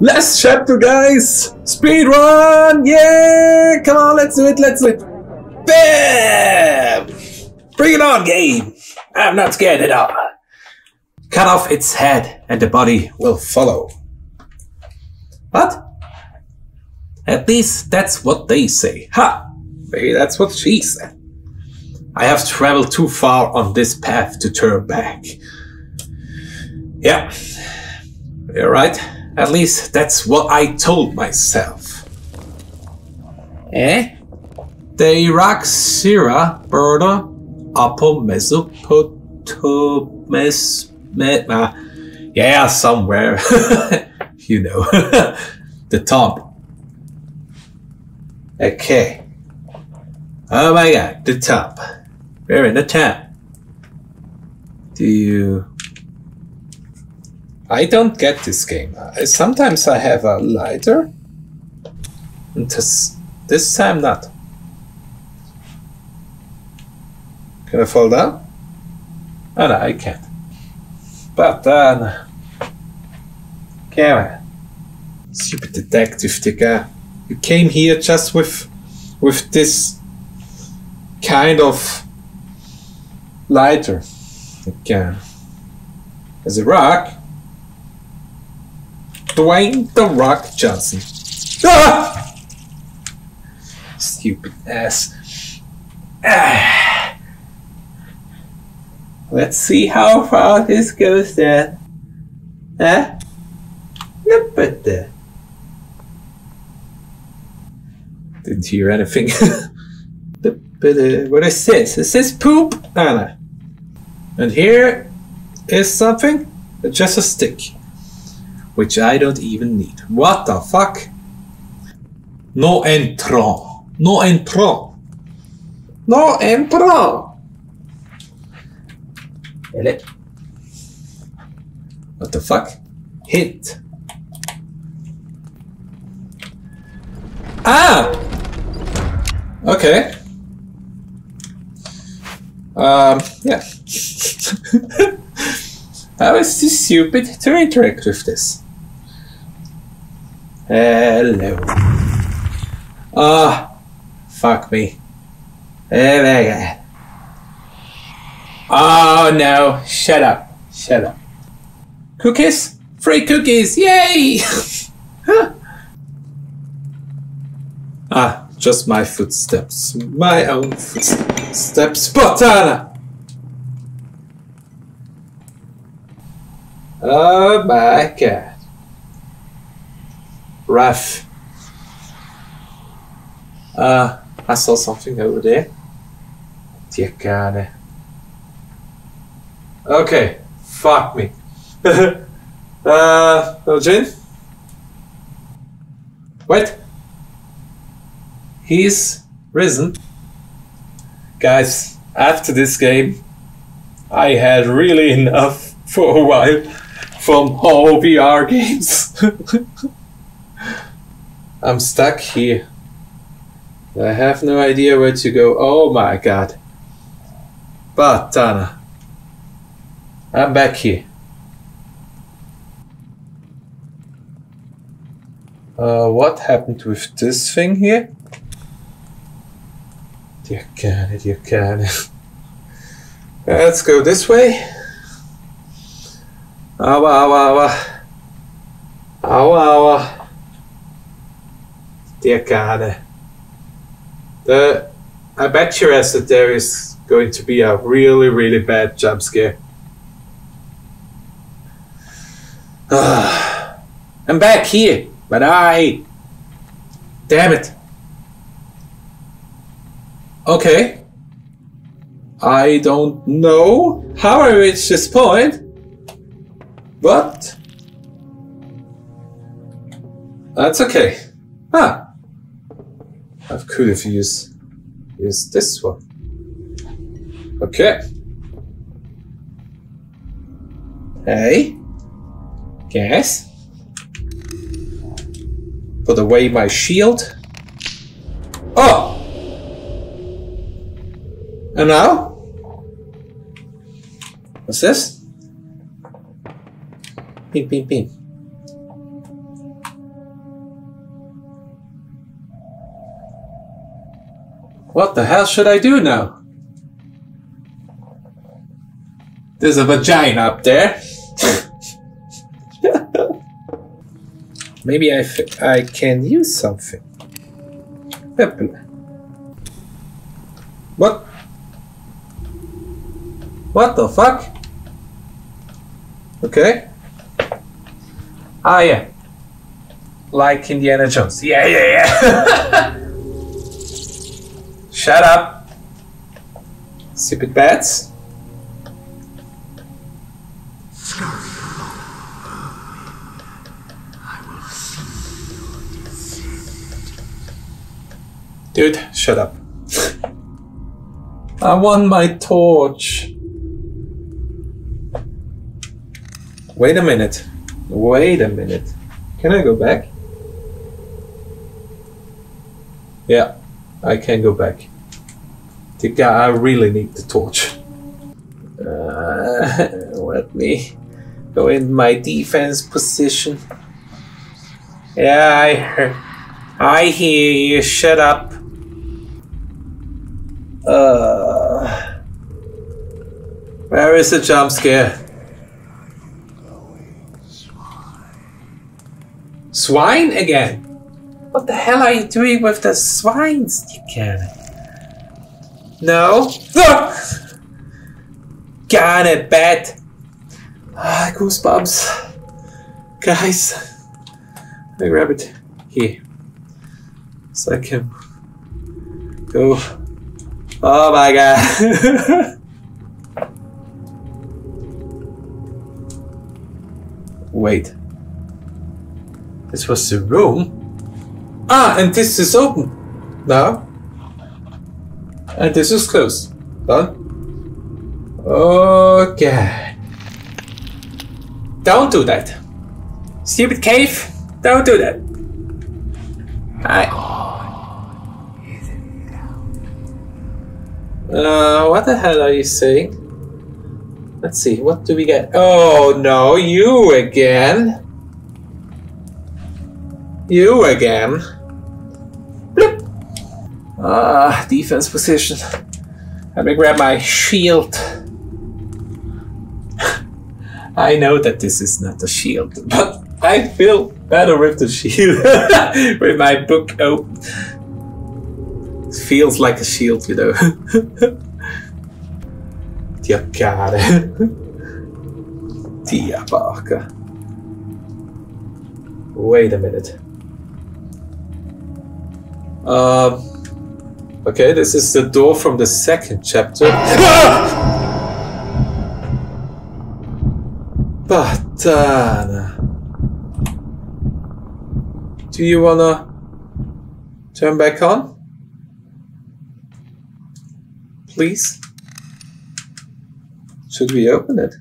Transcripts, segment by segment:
Last chapter, guys! Speed run! Yeah! Come on, let's do it, let's do it! Bam! Bring it on, game! I'm not scared at all. Cut off its head and the body will follow. What? At least that's what they say. Ha! Maybe that's what she said. I have traveled too far on this path to turn back. Yeah, you're right. At least that's what I told myself. Eh? The Iraq Syria border upper Mesopotamia. Yeah, somewhere. You know. The top. Okay. Oh my god, the top. We're in the top. Do you... I don't get this game. Sometimes I have a lighter. And this time not. Can I fall down? Oh no, I can't. But then... Come on. Stupid detective, the guy. You came here just with this... kind of... lighter. Okay. As a rock... Dwayne The Rock Johnson. Ah! Stupid ass. Ah. Let's see how far this goes then. Huh? Look at that. Didn't hear anything. What is this? Is this poop? Oh, no. And here is something. Just a stick. Which I don't even need. What the fuck? No entrant. No entrant. No entrant. What the fuck? Hit. Ah! Okay. Yeah. I was too stupid to interact with this. Hello. Ah, oh, fuck me. Oh my god. Oh no, shut up. Shut up. Cookies? Free cookies, yay! Huh. Ah, just my footsteps. My own footsteps. Botana! Oh my god. Rough. I saw something over there. Dear God. Okay, fuck me. Valjean? What? He's risen. Guys, after this game, I had really enough for a while from all VR games. I'm stuck here. I have no idea where to go. Oh my god. But, I'm back here. What happened with this thing here? Dear god, dear god. Let's go this way. Awa, awa, awa. Awa, awa. Dear God, I bet your ass that there is going to be a really, really bad jump scare. I'm back here, but damn it. Okay. I don't know how I reached this point, but that's okay. Huh. I could have used this one. Okay. Hey. Yes. Put away my shield. Oh! And now? What's this? Ping, ping, ping. What the hell should I do now? There's a vagina up there. Maybe I can use something. What? What the fuck? Okay. Ah, yeah. Like Indiana Jones. Yeah, yeah, yeah. Shut up. Stupid bats. Dude, shut up. I want my torch. Wait a minute. Wait a minute. Can I go back? Yeah, I can go back. I really need the torch. Let me go in my defense position. Yeah, I hear you. Shut up. Where is the jump scare? Swine again? What the hell are you doing with the swine sticker? No? Got it, bat. Ah, goosebumps. Guys, let me grab it here so I can go. Oh my god. Wait. This was the room. Ah, and this is open. Now. And this is closed. Done. Oh god. Don't do that. Stupid cave. Don't do that. What the hell are you saying? Let's see, what do we get? Oh no, you again! You again! Bloop. Ah, defense position. Let me grab my shield. I know that this is not a shield, but I feel better with the shield. With my book open. Feels like a shield, you know. Diacare. Diabarca. Wait a minute. Okay, this is the door from the second chapter. Batana. Do you wanna turn back on? Please? Should we open it?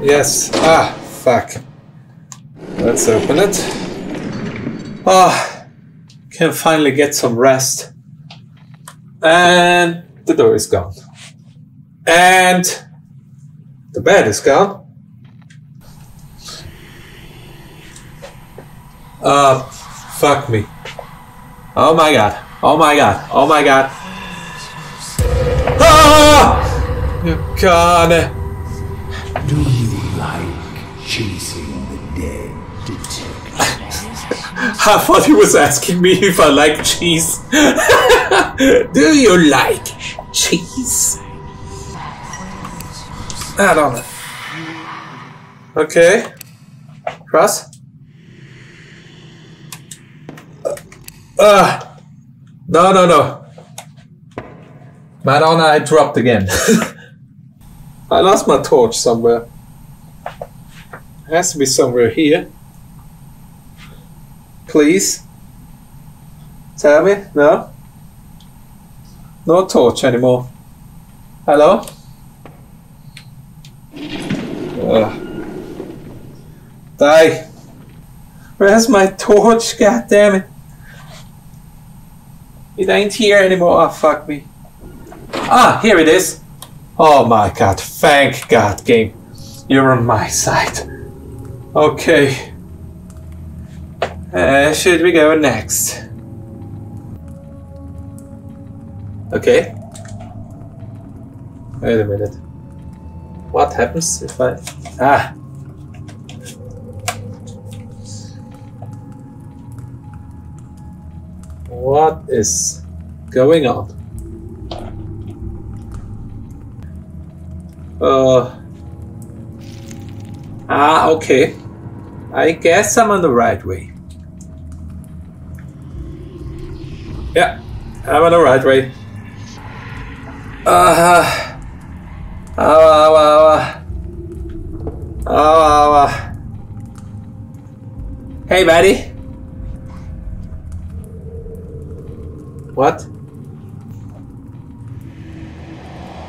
Yes. Ah, fuck. Let's open it. Ah, can finally get some rest. And the door is gone. And the bed is gone. Fuck me. Oh my god. Oh my god. Oh my god. You gotta. Do you like chasing the dead, detective? I thought he was asking me if I like cheese. Do you like cheese? I don't know. Okay. Cross. No, no, no. Madonna, I dropped again. I lost my torch somewhere. It has to be somewhere here. Please. Tell me, no? No torch anymore. Hello? Ugh. Die. Where's my torch? God damn it. It ain't here anymore. Oh, fuck me. Ah, here it is. Oh my god, thank god, game. You're on my side. Okay. Should we go next? Okay. Wait a minute. What happens if I... Ah! What is going on? Okay. I guess I'm on the right way. Yeah, I'm on the right way. Hey, buddy. What?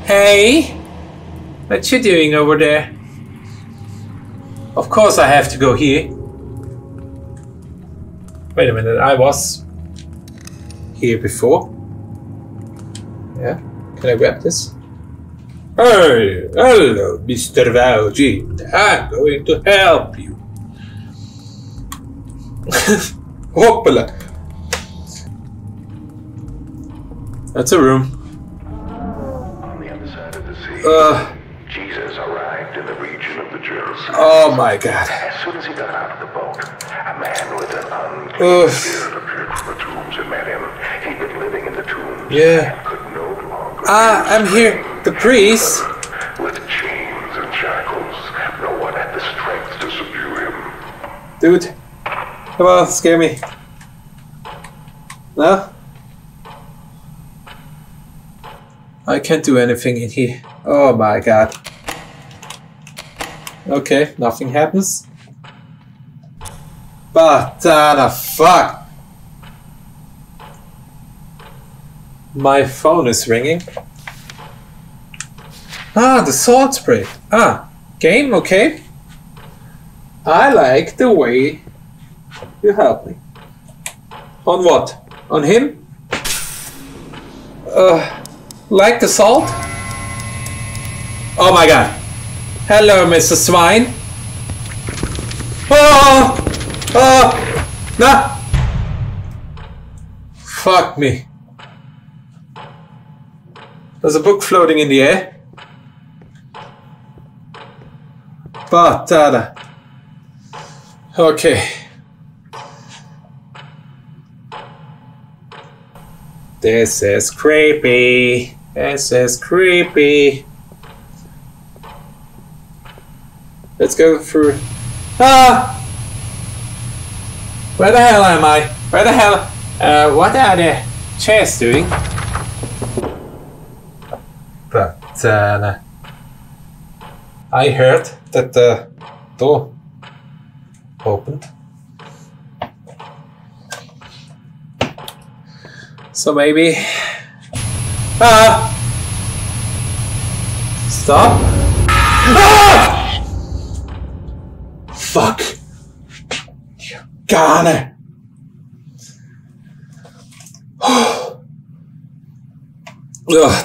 Hey, what you doing over there? Of course I have to go here. Wait a minute, I was here before. Yeah, can I grab this? Hey, hello, Mr. Valjean. I'm going to help you. Hoppala. That's a room. On the other side of the sea, Jesus arrived in the region of the Gerasenes. Oh my God! As soon as he got out of the boat, a man with an unclean spirit appeared from the tombs and met him. He'd been living in the tombs. Yeah. And could no longer. I'm here. The priest. With chains and shackles, no one had the strength to subdue him. Dude, come on, scare me. No? I can't do anything in here. Oh my God. Okay, nothing happens. But the fuck! My phone is ringing. Ah, the salt spray. Ah, game, okay. I like the way you help me. On what? On him? Like the salt? Oh my God. Hello, Mr. Swine. Oh! Oh! No! Fuck me. There's a book floating in the air. Patada. Okay. This is creepy. This is creepy. Let's go through. Ah! Where the hell am I? Where the hell? What are the chairs doing? Patada. I heard that the door opened. So maybe... Ah! Stop! Ah! Fuck! You gotta! Oh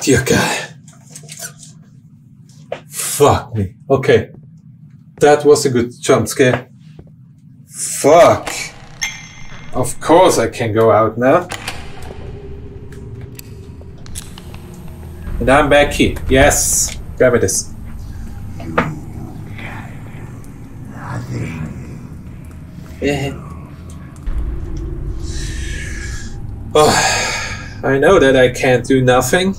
dear God. Fuck me. Okay. That was a good jump scare. Fuck. Of course I can go out now. And I'm back here. Yes. Grab me this. You can nothing. Yeah. Oh, I know that I can't do nothing.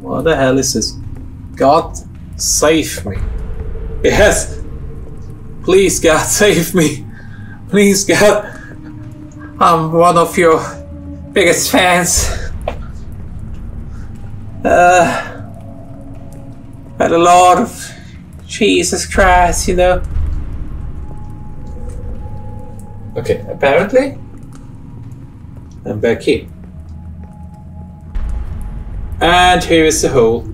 What the hell is this? God save me. Yes! Please God save me. Please God. I'm one of your biggest fans. By the Lord of Jesus Christ, you know. Okay, apparently I'm back here. And here is the hole.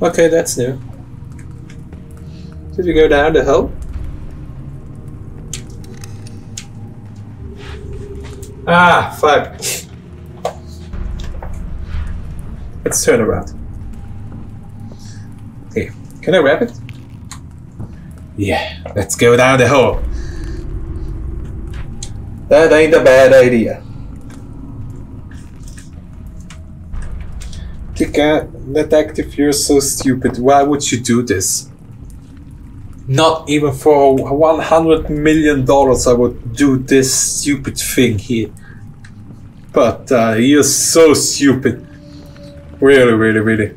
Okay, that's new. Did we go down the hole? Ah, fuck. Let's turn around. Okay, can I wrap it? Yeah, let's go down the hole. That ain't a bad idea. Detective, you're so stupid. Why would you do this? Not even for $100 million I would do this stupid thing here. But you're so stupid. Really, really, really.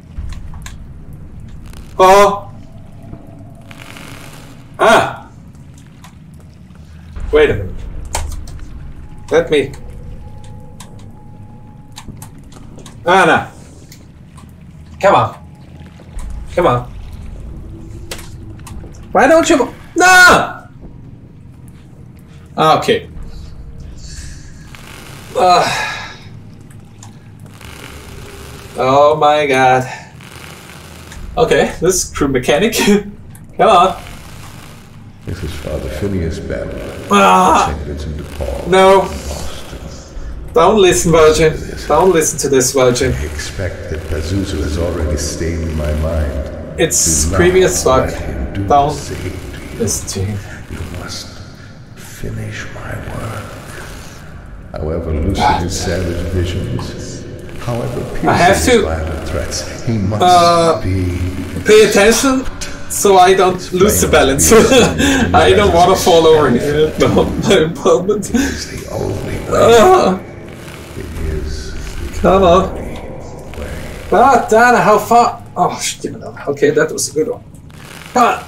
Oh! Ah! Wait a minute. Let me... Anna! Come on. Come on. Why don't you... No! Okay. Oh my god. Okay, this is crew mechanic. Come on. This is Father Phineas Batman. No. Don't listen, Virgin. Don't listen to this, Virgin. I expect that Pazuzu has already stained my mind. It's creepy as fuck. Don't listen to him. You must finish my work. However lucid his savage visions, however piercing his violent threats, he must be... Pay attention so I don't lose the balance. I don't want to fall over here. No, my moment. It is the only way. Come on. But Dana, how far? Oh, shit. Okay, that was a good one. Come on.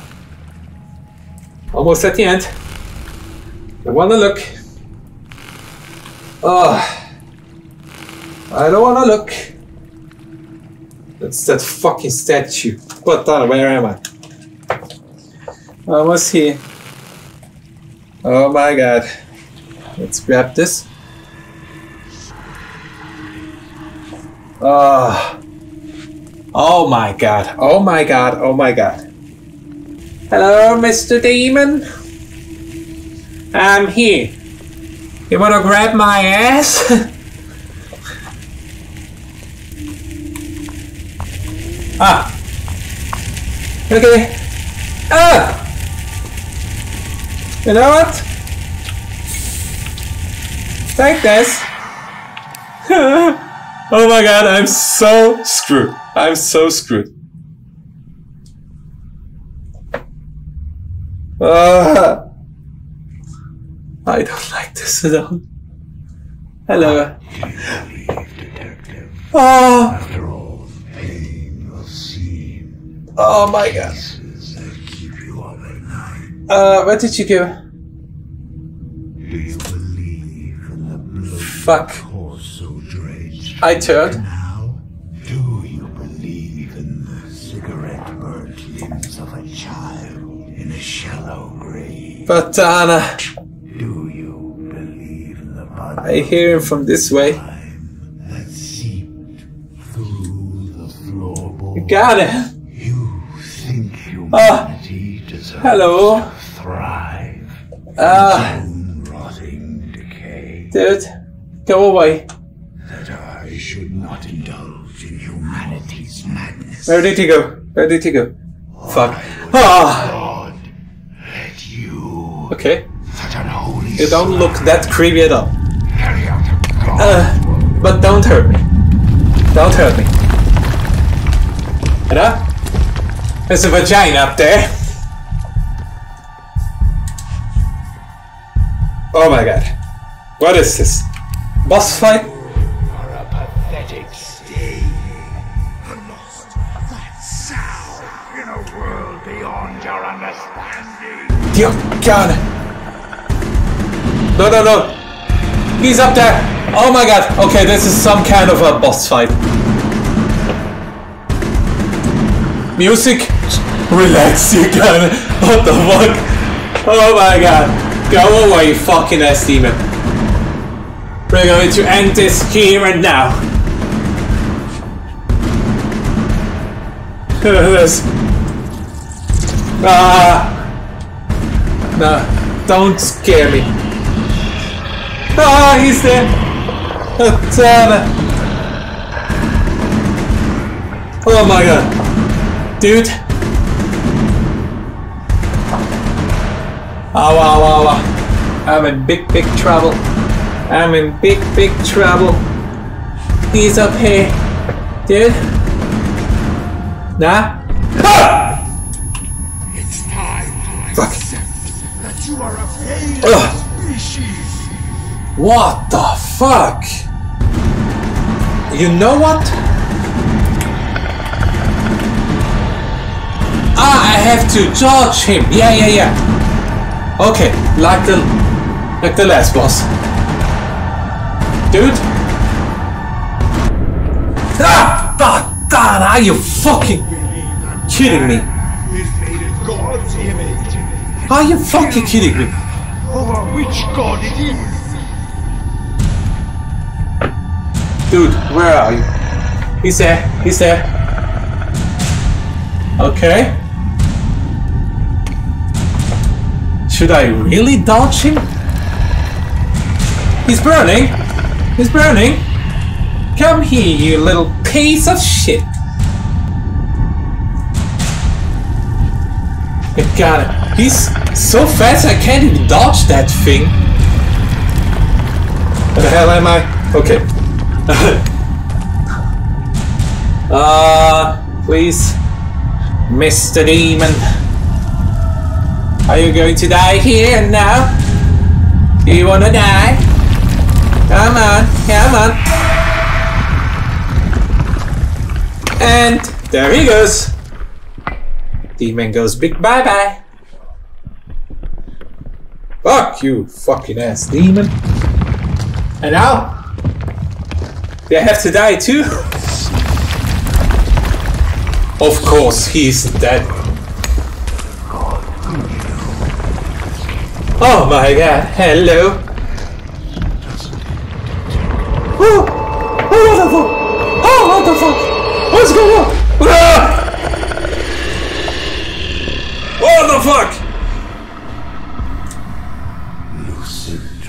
Almost at the end. I want to look. I don't want to look. That's that fucking statue. But Dana, where am I? Almost here. Oh my god. Let's grab this. Oh my god, oh my god, oh my god. Hello, Mr. Demon. I'm here. You wanna grab my ass? Ah. Okay. Ah! You know what? Take this. Oh my god, I'm so screwed. I'm so screwed. I don't like this at all. Hello. After all, pain will seem. Oh my god. What did you do? Do you believe in the blue? Fuck. I turned. Now, do you believe in the cigarette-burnt limbs of a child in a shallow grave? But Anna, do you believe in the blood? I hear him from this way. That seeped through the floorboard. You got it. You think humanity deserves to thrive in its own rotting decay? Dude, go away. Should not indulge in humanity's madness. Where did he go? Where did he go? Fuck. Ah! Let you. Okay. Such unholy. You don't look that creepy at all. Carry out a God. But don't hurt me. Don't hurt me. Hello? There's a vagina up there. Oh my god. What is this? Boss fight? God. No, no, no. He's up there. Oh my god. Okay, this is some kind of a boss fight. Music. Relax, you can. What the fuck? Oh my god. Go away, you fucking ass demon. We're going to end this here and now. This. Ah. No, don't scare me. Ah, he's there. Oh my god. Dude. Ow, ow, ow, ow. I'm in big trouble. I'm in big trouble. He's up here, dude. Nah. Ah! It's time I accept that you are a failed species. What the fuck? You know what? Ah, I have to dodge him. Yeah. Okay, like the last boss. Dude. Ah, God, are you fucking kidding me? Are you fucking kidding me? Over which god it is? Dude, where are you? He's there. He's there. Okay. Should I really dodge him? He's burning. He's burning. Come here, you little piece of shit. I got it. He's so fast I can't even dodge that thing. Where the hell am I? Okay. Please. Mr. Demon. Are you going to die here now? Do you wanna die? Come on, come on. And there he goes. Demon goes big bye-bye. Fuck you, fucking ass demon. And now they have to die too. Of course, he's dead. Oh my god, hello. Oh, what the fuck? Oh, what the fuck? What's going on? What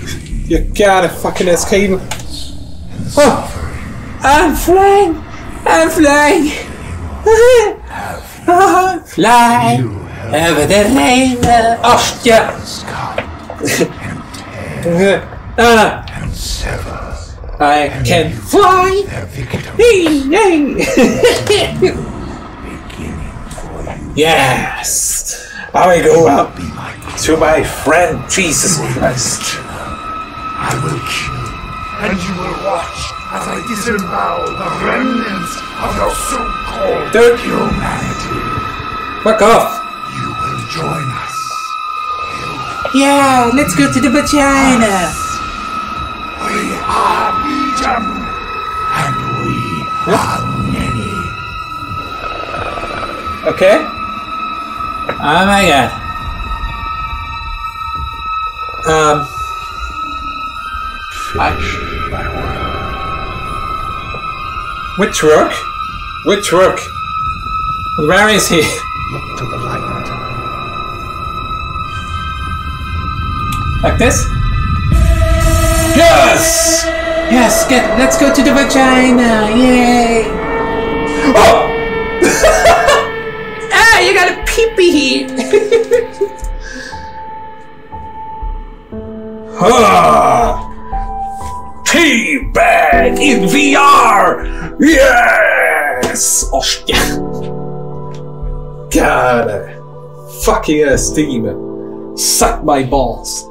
the fuck? You gotta fucking escape. Oh, I'm flying. I'm flying. Fly over the rainbow. Oh yeah. I can fly. Yes. I will go up to my friend Jesus Christ. I will kill, and you will watch as I disavow the remnants of your so-called humanity. Fuck off! You will join us. Yeah, let's go to the vagina. We are medium, and we are many. Okay. Oh my god. Finish my work. Which rook? Which rook? Where is he? Look to the light. Like this? Yes! Yes, let's go to the vagina! Yay! Oh! Ah, you got a peepee here! Ah! Teabag in VR! Yes! Oh shit! God, fucking ass demon, suck my balls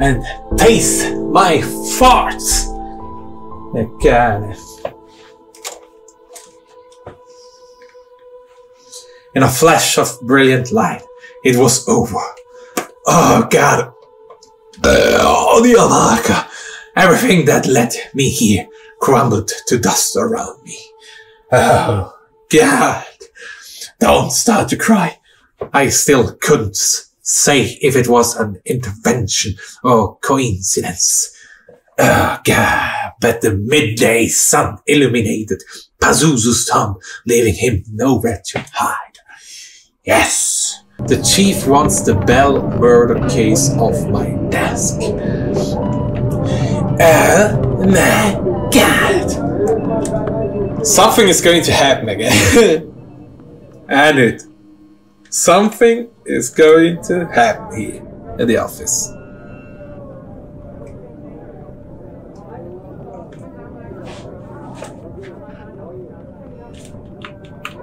and taste my farts. God. In a flash of brilliant light, it was over. Oh God! Oh the Alaka! Everything that led me here crumbled to dust around me. Oh, God. Don't start to cry. I still couldn't say if it was an intervention or coincidence. Oh, God. But the midday sun illuminated Pazuzu's tomb, leaving him nowhere to hide. Yes. The chief wants the Bell murder case off my desk. Oh my god! Something is going to happen again. And it. Something is going to happen here at the office.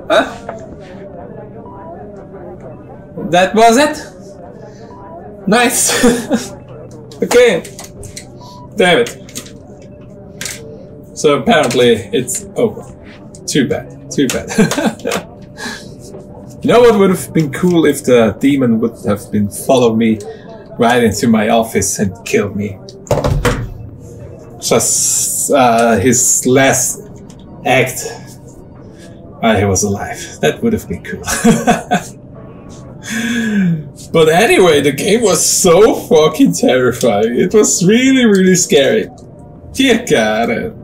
Huh? That was it? Nice! Okay. Damn it. So apparently it's over. Too bad. Too bad. You know what would have been cool if the demon would have been followed me right into my office and killed me. Just his last act while he was alive. That would have been cool. But anyway, the game was so fucking terrifying. It was really, really scary. Dear God.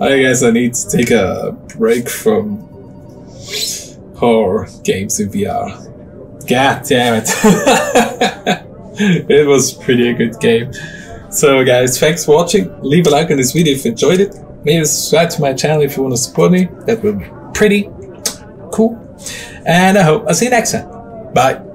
I guess I need to take a break from horror games in VR. God damn it. It was pretty a good game. So guys, thanks for watching. Leave a like on this video if you enjoyed it. Maybe subscribe to my channel if you want to support me. That would be pretty cool. And I hope I'll see you next time. Bye.